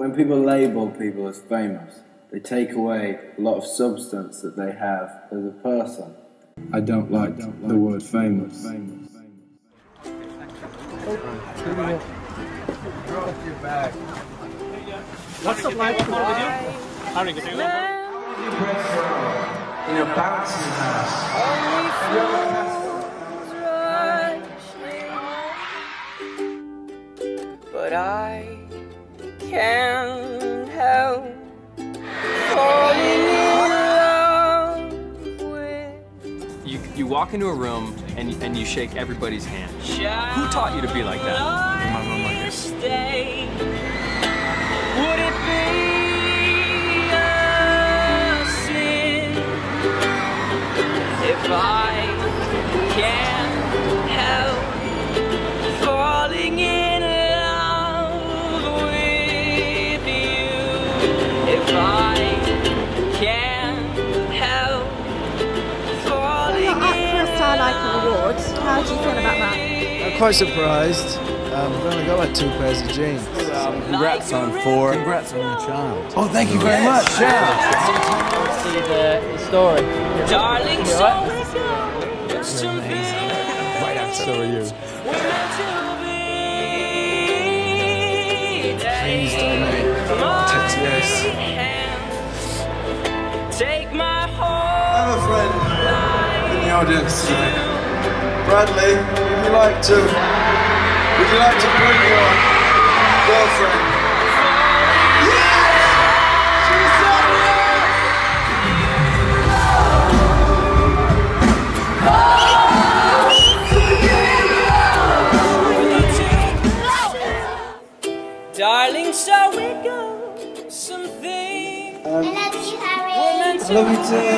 when people label people as famous, they take away a lot of substance that they have as a person. I don't like the word famous. What's the life for you? In a bouncing house. But I can't help falling in love with. You walk into a room and you shake everybody's hand. Who taught you to be like that? My mom like this. Would it be a sin if I can't help falling in love with you? If I can't help falling in love with you? At First Time Icon Awards, how do you feel about that? I'm quite surprised. I've only got like 2 pairs of jeans. Congrats on 4. Congrats on your child. Oh, thank you very much. Yeah. See the story. Darling, so right after you. Please don't make take my heart. I have a friend in the audience tonight. Bradley, would you like to? Would you like to bring your girlfriend? Yes! She's up here! Darling, shall we go something? I love you, Harry. I love you too. Yeah?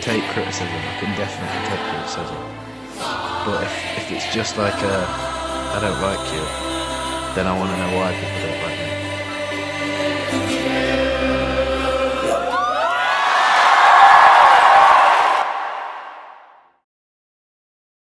Take criticism, I can definitely take criticism, but if it's just like I don't like you, then I want to know why people don't like me.